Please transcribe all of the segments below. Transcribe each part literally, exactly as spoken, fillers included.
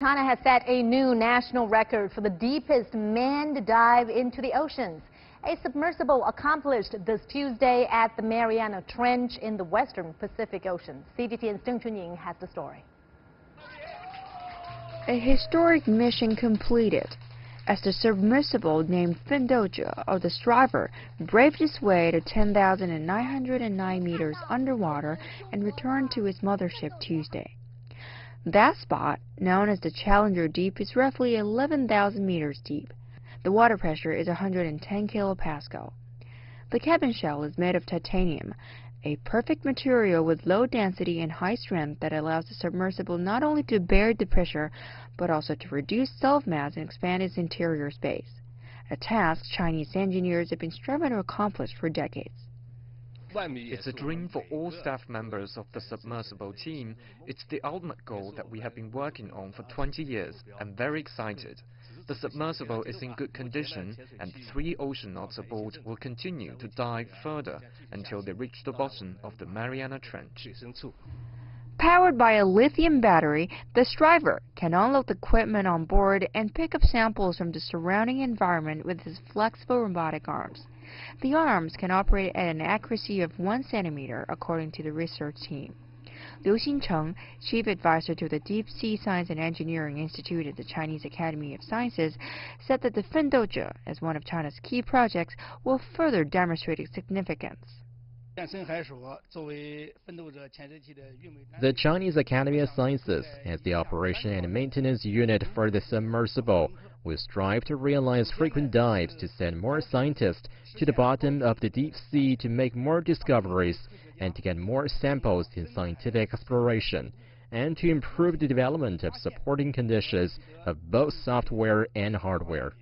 China has set a new national record for the deepest manned dive into the oceans. A submersible accomplished this Tuesday at the Mariana Trench in the western Pacific Ocean. C G T N's Zheng Chunying has the story. A historic mission completed as the submersible named Fendouzhe of the Striver braved its way to ten thousand nine hundred nine meters underwater and returned to its mothership Tuesday. That spot, known as the Challenger Deep, is roughly eleven thousand meters deep. The water pressure is one hundred ten kilopascal. The cabin shell is made of titanium, a perfect material with low density and high strength that allows the submersible not only to bear the pressure, but also to reduce self-mass and expand its interior space, a task Chinese engineers have been striving to accomplish for decades. It's a dream for all staff members of the submersible team. It's the ultimate goal that we have been working on for twenty years. I'm very excited. The submersible is in good condition, and the three oceanauts aboard will continue to dive further until they reach the bottom of the Mariana Trench. Powered by a lithium battery, the Striver can unload equipment on board and pick up samples from the surrounding environment with its flexible robotic arms. The arms can operate at an accuracy of one centimeter, according to the research team. Liu Xincheng, chief advisor to the Deep Sea Science and Engineering Institute at the Chinese Academy of Sciences, said that the Fendouzhe, as one of China's key projects, will further demonstrate its significance. The Chinese Academy of Sciences, as the operation and maintenance unit for the submersible, will strive to realize frequent dives to send more scientists to the bottom of the deep sea to make more discoveries and to get more samples in scientific exploration, and to improve the development of supporting conditions of both software and hardware.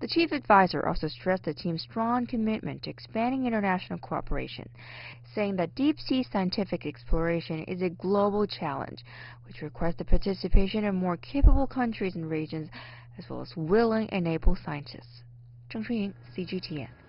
The chief advisor also stressed the team's strong commitment to expanding international cooperation, saying that deep-sea scientific exploration is a global challenge, which requires the participation of more capable countries and regions, as well as willing and able scientists. Zheng Chunying, C G T N.